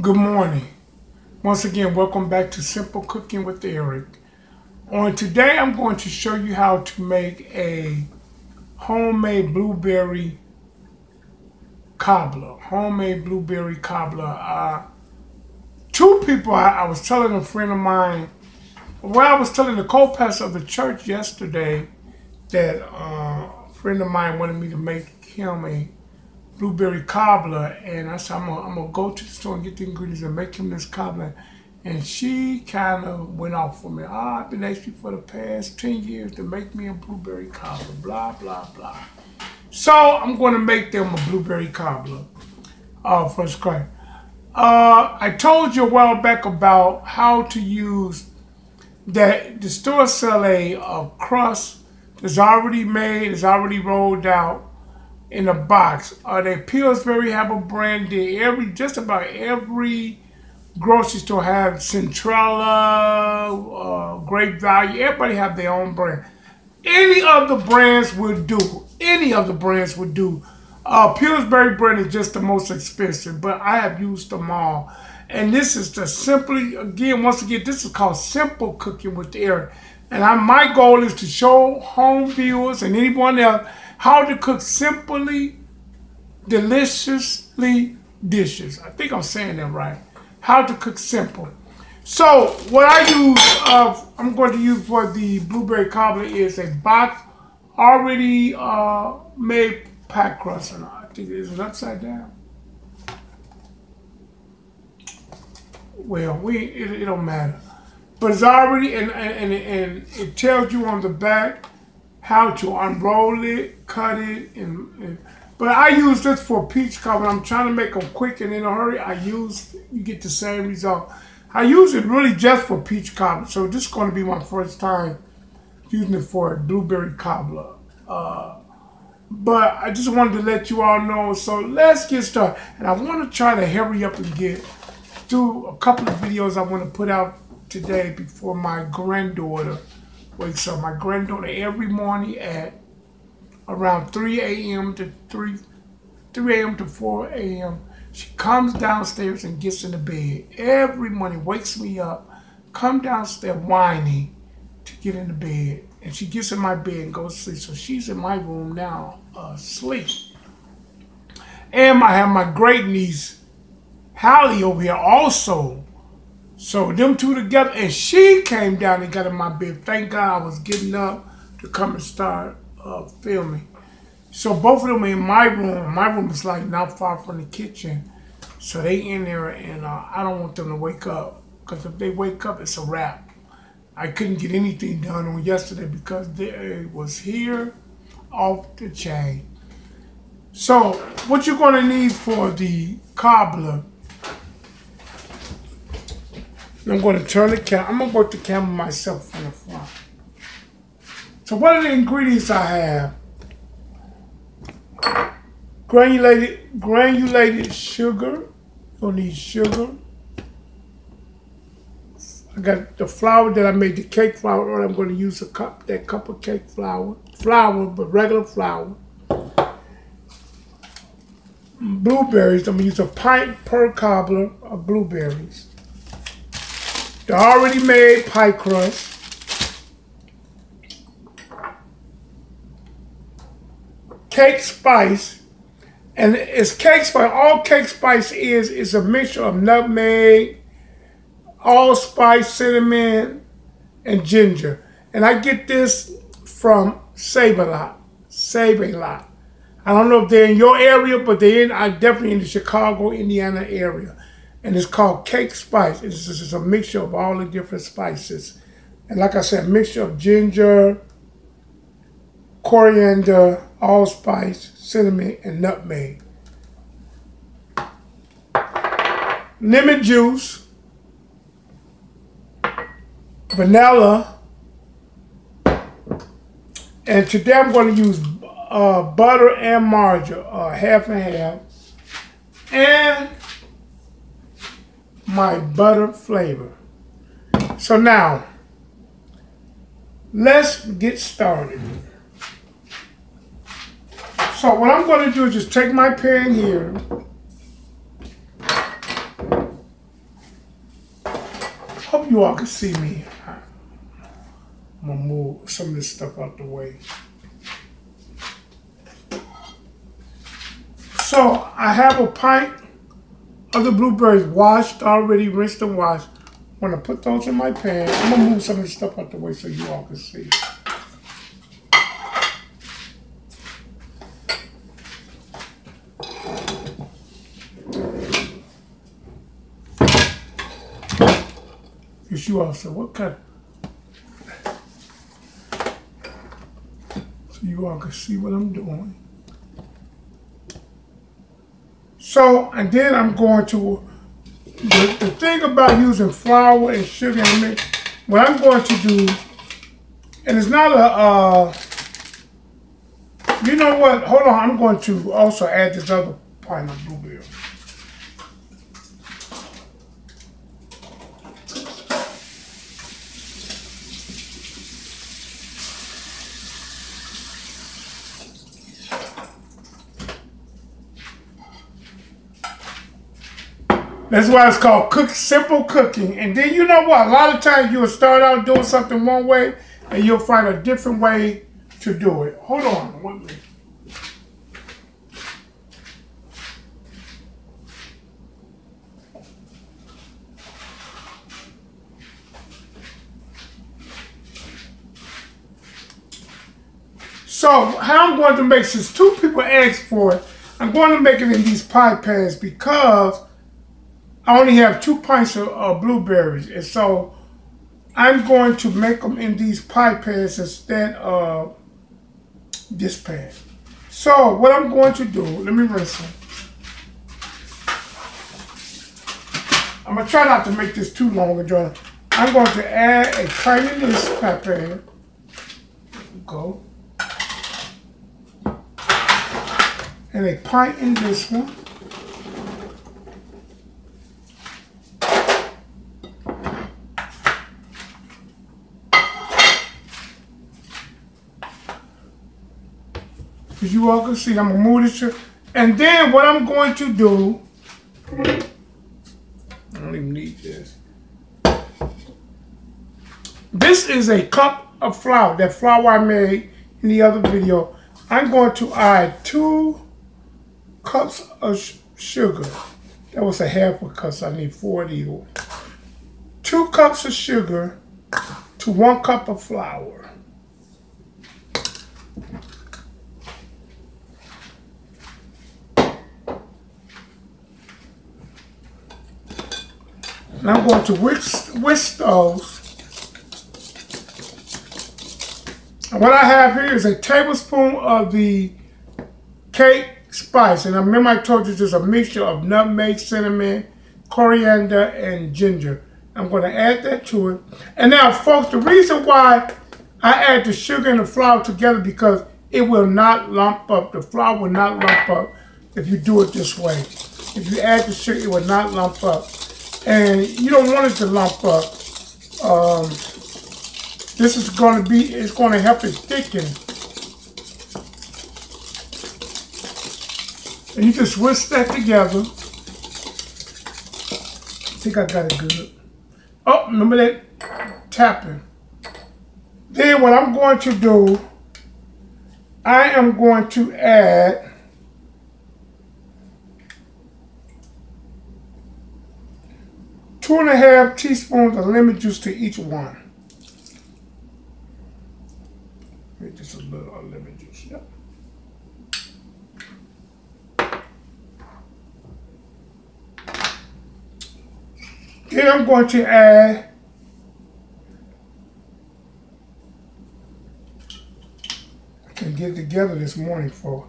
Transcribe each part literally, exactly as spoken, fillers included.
Good morning. Once again, welcome back to Simple Cooking with Eric. On today, I'm going to show you how to make a homemade blueberry cobbler. Homemade blueberry cobbler. Uh, two people, I, I was telling a friend of mine, well, I was telling the co-pastor of the church yesterday that uh, a friend of mine wanted me to make him a blueberry cobbler, and I said, I'm gonna, I'm gonna go to the store and get the ingredients and make him this cobbler. And she kind of went off for me. Oh, I've been asking for the past ten years to make me a blueberry cobbler, blah, blah, blah. So I'm gonna make them a blueberry cobbler, uh, from scratch. Uh, I told you a while back about how to use that. The store sell a, a crust that's already made, it's already rolled out in a box. Uh, they Pillsbury have a brand there. Every, just about every grocery store have Centrella, uh, Grape Value. Everybody have their own brand. Any of the brands would do. Any of the brands would do. Uh, Pillsbury brand is just the most expensive, but I have used them all. And this is the simply, again, once again, this is called Simple Cooking with Eric. And I, my goal is to show home viewers and anyone else how to cook simply, deliciously dishes. I think I'm saying that right. How to cook simple. So what I use, uh, I'm going to use for the blueberry cobbler is a box already uh, made pie crust. And I think it's upside down. Well, we it, it don't matter. But it's already, and, and, and it tells you on the back how to unroll it, cut it, and, and but I use this for peach cobbler. I'm trying to make them quick and in a hurry. I use, you get the same result. I use it really just for peach cobbler. So this is going to be my first time using it for a blueberry cobbler. Uh, but I just wanted to let you all know. So let's get started. And I want to try to hurry up and get through a couple of videos I want to put out today before my granddaughter wakes up. My granddaughter every morning at around three A M to three, three A M to four A M she comes downstairs and gets in the bed every morning. Wakes me up, come downstairs whining to get in the bed, and she gets in my bed and goes to sleep. So she's in my room now, asleep. And I have my great niece Hallie over here also. So them two together, and she came down and got in my bed. Thank God I was getting up to come and start uh, filming. So both of them in my room. My room is like not far from the kitchen. So they in there, and uh, I don't want them to wake up, because if they wake up, it's a wrap. I couldn't get anything done on yesterday because they was here off the chain. So what you're gonna need for the cobbler, I'm going to turn the camera. I'm going to go to the camera myself from the front. So what are the ingredients I have? Granulated, granulated sugar. You'll need sugar. I got the flour that I made, the cake flour. Or I'm going to use a cup, that cup of cake flour. Flour, but regular flour. Blueberries. I'm going to use a pint per cobbler of blueberries. The already made pie crust. Cake spice. And it's cake spice. All cake spice is is a mixture of nutmeg, allspice, cinnamon, and ginger. And I get this from Save-A-Lot. Save-A-Lot. I don't know if they're in your area, but they're in, I'm definitely in the Chicago, Indiana area. And it's called cake spice. It's, it's a mixture of all the different spices. And like I said, a mixture of ginger, coriander, allspice, cinnamon, and nutmeg. Lemon juice, vanilla, and today I'm going to use uh, butter and margarine, uh, half and half. And my butter flavor. So now, let's get started. So what I'm going to do is just take my pan here, Hope you all can see me. I'm gonna move some of this stuff out the way. So I have a pint of the blueberries washed, already rinsed and washed. I'm gonna put those in my pan. I'm gonna move some of this stuff out the way so you all can see. Because you all said, what kind of... So you all can see what I'm doing. So, and then I'm going to, the, the thing about using flour and sugar in the mix, what I'm going to do, and it's not a, uh, you know what, hold on, I'm going to also add this other pint of blueberry. That's why it's called cook, simple cooking. And then you know what? A lot of times you'll start out doing something one way and you'll find a different way to do it. Hold on one minute. So how I'm going to make, since two people asked for it, I'm going to make it in these pie pans because I only have two pints of uh, blueberries, and so I'm going to make them in these pie pans instead of this pan. So what I'm going to do, let me rinse them. I'm going to try not to make this too long and drawn. I'm going to add a pint of this pie pan. Go. And a pint in this one. As you all can see, I'm gonna move this here. And then what I'm going to do, I don't even need this. This is a cup of flour, that flour I made in the other video. I'm going to add two cups of sugar. That was a half a cup, so I need four of these. Two cups of sugar to one cup of flour. And I'm going to whisk, whisk those. And what I have here is a tablespoon of the cake spice. And I remember I told you there's a mixture of nutmeg, cinnamon, coriander, and ginger. I'm going to add that to it. And now, folks, the reason why I add the sugar and the flour together because it will not lump up. The flour will not lump up if you do it this way. If you add the sugar, it will not lump up. And you don't want it to lump up. Um, this is going to be, it's going to help it thicken. And you just whisk that together. I think I got it good. Oh, remember that tapping. Then what I'm going to do, I am going to add two and a half teaspoons of lemon juice to each one. Just a little of lemon juice. Yep. Then I'm going to add I can get together this morning for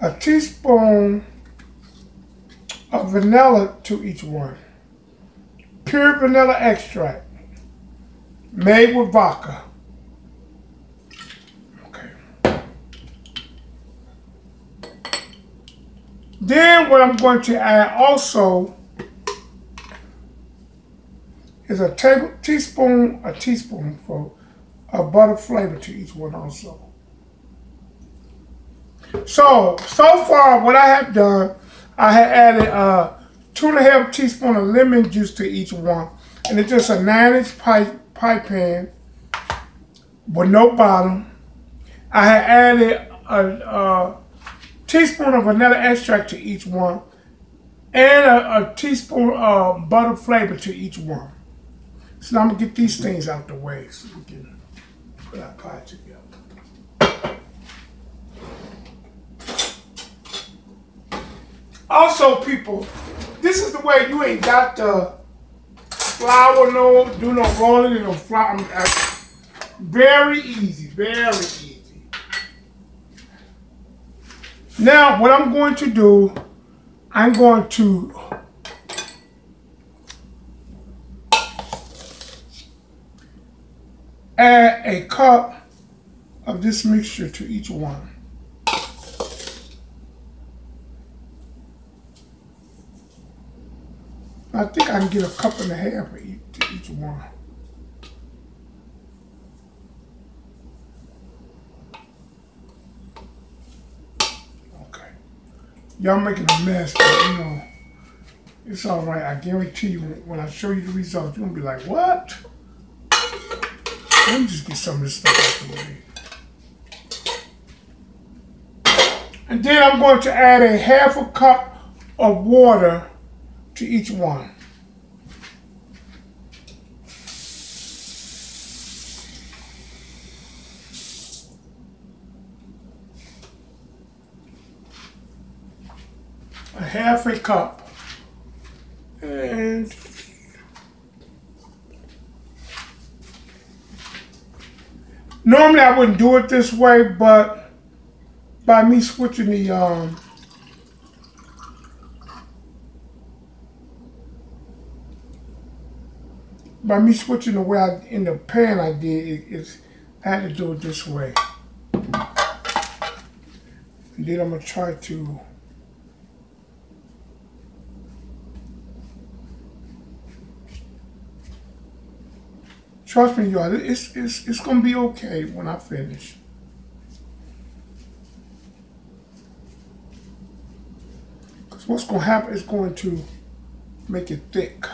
a teaspoon of vanilla to each one. Pure vanilla extract made with vodka. Okay. Then what I'm going to add also is a table, teaspoon, a teaspoon for a butter flavor to each one also. So, so far what I have done, I had added uh, two and a half teaspoon of lemon juice to each one. And it's just a nine inch pie, pie pan with no bottom. I had added a, a teaspoon of vanilla extract to each one and a, a teaspoon of butter flavor to each one. So now I'm going to get these things out the way so we can put our pie together. Also, people, this is the way you ain't got the flour, no, do no rolling and no flour. Very easy, very easy. Now, what I'm going to do, I'm going to add a cup of this mixture to each one. I think I can get a cup and a half for each, to each one. Okay. Y'all making a mess, but you know, it's all right. I guarantee you, when I show you the results, you're going to be like, what? Let me just get some of this stuff out of the way. And then I'm going to add a half a cup of water to each one. A half a cup. And normally I wouldn't do it this way, but by me switching the um By me switching the way I, in the pan I did, it, it's, I had to do it this way. And then I'm going to try to trust me, y'all, it's, it's, it's going to be okay when I finish. Because what's going to happen is going to make it thick.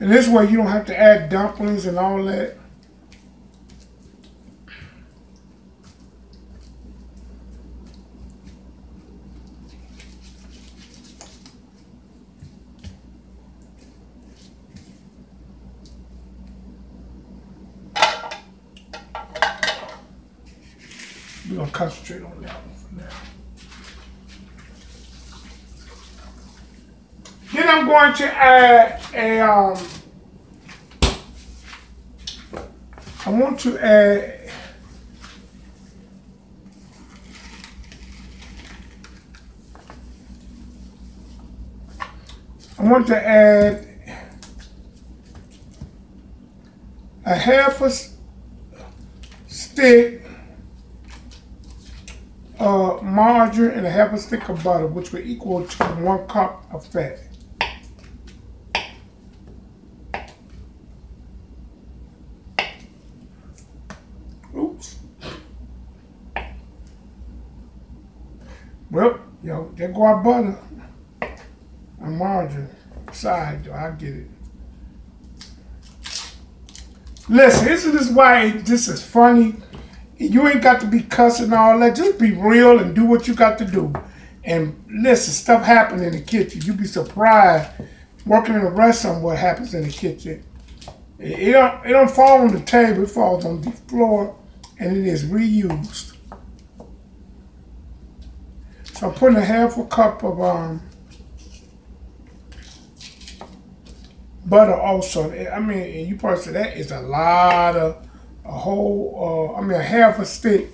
And this way you don't have to add dumplings and all that. We're going to concentrate on that one for now. Then I'm going to add a, um, I want to add I want to add a half a stick of margarine and a half a stick of butter, which will equal to one cup of fat. Well, yo, there go our butter and margarine. Side, I get it. Listen, isn't this why this is funny? You ain't got to be cussing all that. Just be real and do what you got to do. And listen, stuff happens in the kitchen. You'd be surprised working in a restaurant what happens in the kitchen. It, it, don't, it don't fall on the table. It falls on the floor, and it is reused. So I'm putting a half a cup of um, butter also. I mean, you probably said that is a lot of, a whole, uh, I mean a half a stick.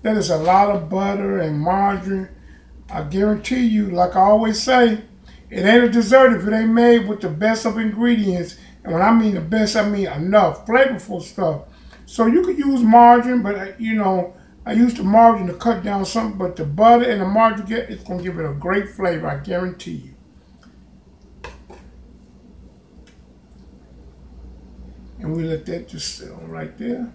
That is a lot of butter and margarine. I guarantee you, like I always say, it ain't a dessert if it ain't made with the best of ingredients. And when I mean the best, I mean enough flavorful stuff. So you could use margarine, but you know, I used the margarine to cut down something, but the butter and the margarine, it's going to give it a great flavor, I guarantee you. and we let that just sit on right there.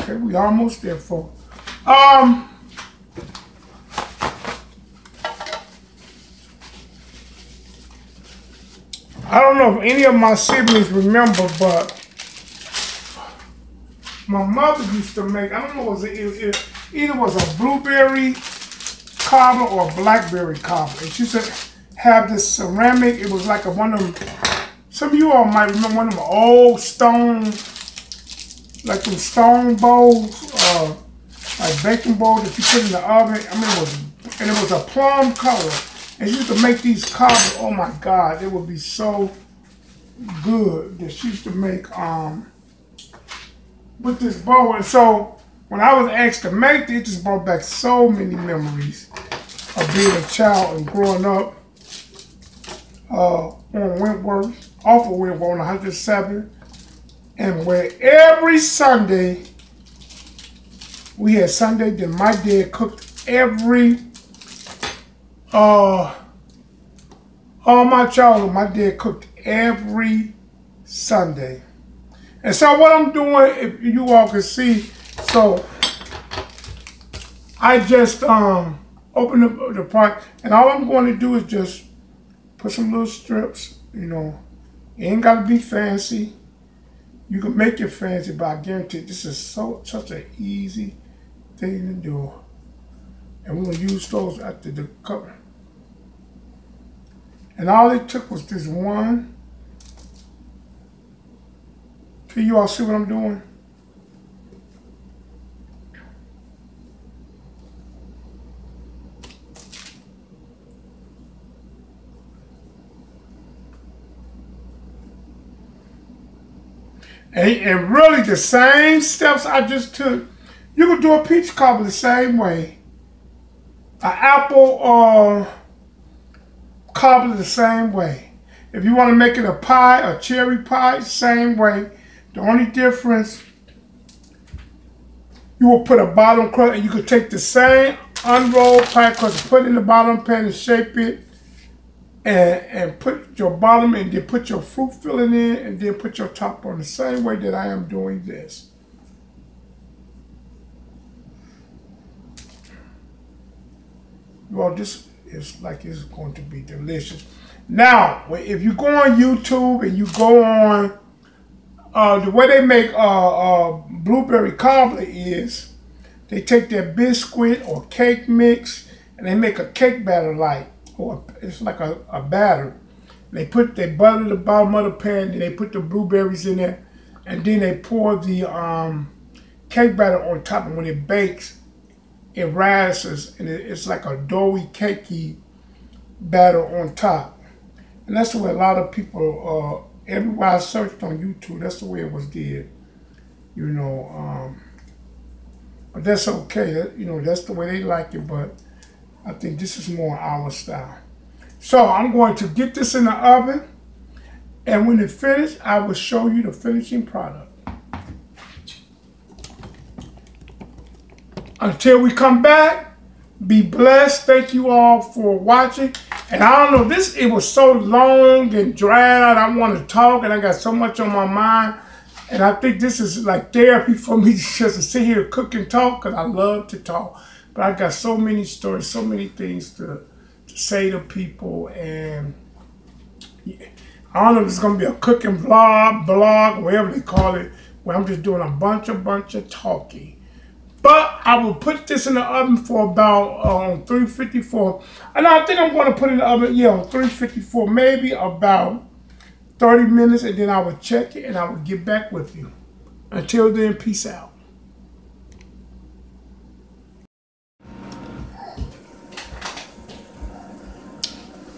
Okay, we almost there, folks. Um, I don't know if any of my siblings remember, but my mother used to make, I don't know, was it, it, it either was a blueberry cobbler or a blackberry cobbler. She used to have this ceramic, it was like a one of them, some of you all might remember one of them old stone, like them stone bowls, uh, like baking bowls that you put in the oven. I mean, it was, and it was a plum color. And she used to make these cobblers. Oh my God, it would be so good that she used to make um, with this bowl. And so when I was asked to make it, it just brought back so many memories of being a child and growing up uh, on Wentworth, off of Wentworth on one oh seven. And where every Sunday, we had Sunday, then my dad cooked every, uh, all my childhood, my dad cooked every Sunday. And so what I'm doing, if you all can see, so I just um, opened up the pot, and all I'm going to do is just put some little strips, you know, it ain't got to be fancy. You can make it fancy, but I guarantee this is so such an easy thing to do. And we're going to use those after the cover. And all it took was this one. Can you all see what I'm doing? And really the same steps I just took, you can do a peach cobbler the same way. An apple uh, cobbler the same way. If you want to make it a pie, a cherry pie, same way. The only difference, you will put a bottom crust, and you could take the same unrolled pie crust, put it in the bottom pan and shape it. And, and put your bottom and then put your fruit filling in and then put your top on the same way that I am doing this. Well, this is like it's going to be delicious. Now, if you go on YouTube and you go on, uh, the way they make uh, uh, blueberry cobbler is they take their biscuit or cake mix and they make a cake batter like. Or it's like a, a batter. They put they butter the bottom of the pan, then they put the blueberries in there, and then they pour the um, cake batter on top. And when it bakes, it rises, and it, it's like a doughy, cakey batter on top. And that's the way a lot of people, uh, everywhere I searched on YouTube, that's the way it was did. You know, um, but that's okay. That, you know, that's the way they like it, but I think this is more our style. So I'm going to get this in the oven, and when it's finished, I will show you the finishing product. Until we come back, be blessed. Thank you all for watching. And I don't know, this, it was so long and drawn out. I want to talk, and I got so much on my mind. And I think this is like therapy for me just to sit here, cook and talk, because I love to talk. But I got so many stories, so many things to, to say to people, and I don't know if it's going to be a cooking vlog, blog, whatever they call it, where I'm just doing a bunch, a bunch of talking. But I will put this in the oven for about um, three fifty-four, and I think I'm going to put it in the oven, yeah, on three fifty-four, maybe about thirty minutes, and then I will check it, and I will get back with you. Until then, peace out.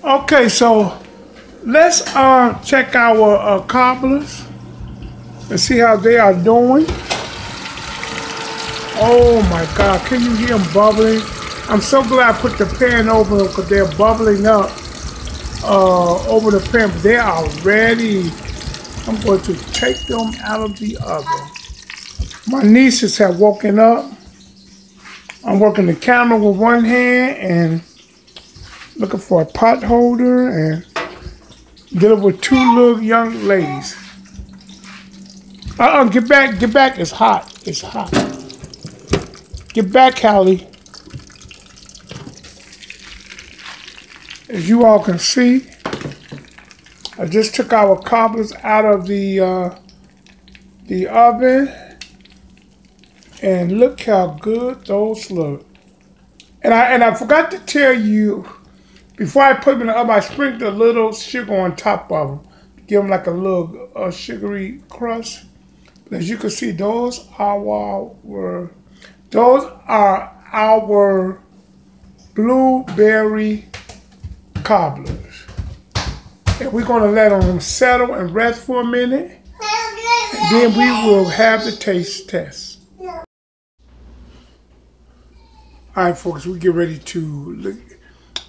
Okay, so let's uh, check our uh, cobblers and see how they are doing. Oh my God, can you hear them bubbling? I'm so glad I put the pan over them because they're bubbling up uh, over the pan. But they are ready. I'm going to take them out of the oven. My nieces have woken up. I'm working the camera with one hand and looking for a pot holder and Get up with two little young ladies. Uh-uh, get back, get back. It's hot. It's hot. Get back, Hallie. As you all can see, I just took our cobblers out of the, uh, the oven. And look how good those look. And I, and I forgot to tell you, before I put them in the oven, I sprinkled a little sugar on top of them. Give them like a little uh, sugary crust. As you can see, those are our, those are our blueberry cobblers. And we're going to let them settle and rest for a minute. And then we will have the taste test. All right, folks, we get ready to look.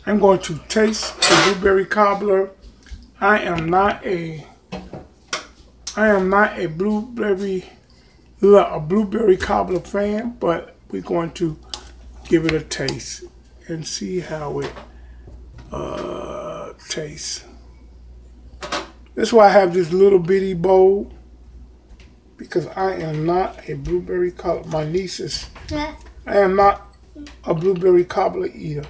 I'm going to taste the blueberry cobbler. I am not a... I am not a blueberry, a blueberry cobbler fan, but we're going to give it a taste and see how it uh, tastes. That's why I have this little bitty bowl, because I am not a blueberry cobbler. My niece is. I am not a blueberry cobbler eater,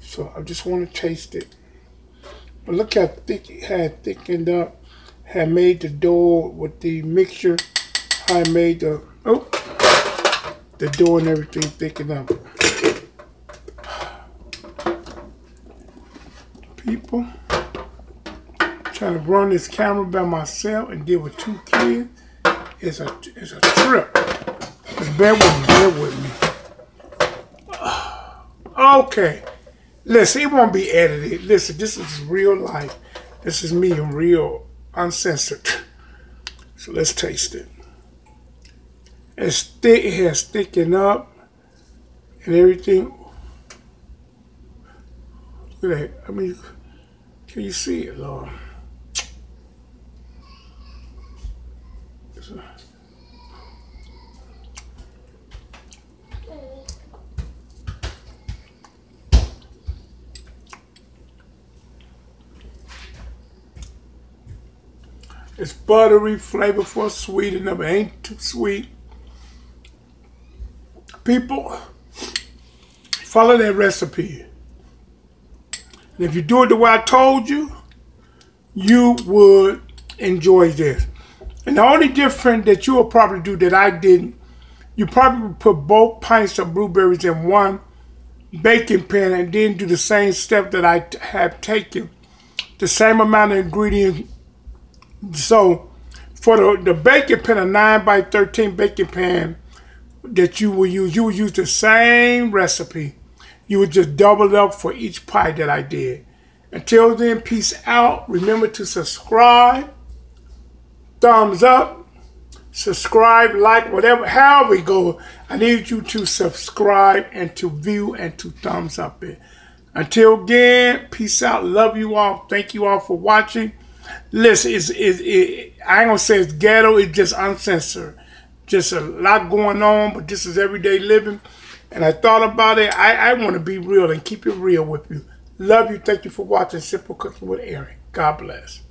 so I just want to taste it. But look how thick it had thickened up. I made the dough with the mixture. I made the oh the dough and everything thicken up. People, I'm trying to run this camera by myself and deal with two kids is a it's a trip. Just bear with me, bear with me. Okay, listen, it won't be edited. Listen, this is real life. This is me in real. Uncensored. So let's taste it. It's thick, it has thickened up and everything. Look at that. I mean, can you see it, Lord? It's buttery, flavorful, sweet, and never ain't too sweet. People, follow that recipe. And if you do it the way I told you, you would enjoy this. And the only difference that you will probably do that I didn't, you probably put both pints of blueberries in one baking pan and then do the same step that I have taken. The same amount of ingredients. So, for the, the baking pan, a nine by thirteen baking pan that you will use, you will use the same recipe. You would just double up for each pie that I did. Until then, peace out. Remember to subscribe, thumbs up, subscribe, like, whatever, however we go. I need you to subscribe and to view and to thumbs up it. Until again, peace out. Love you all. Thank you all for watching. Listen, it's, it's, it, I ain't going to say it's ghetto, it's just uncensored. Just a lot going on, but this is everyday living. And I thought about it. I, I want to be real and keep it real with you. Love you. Thank you for watching Simple Cooking with Eric. God bless.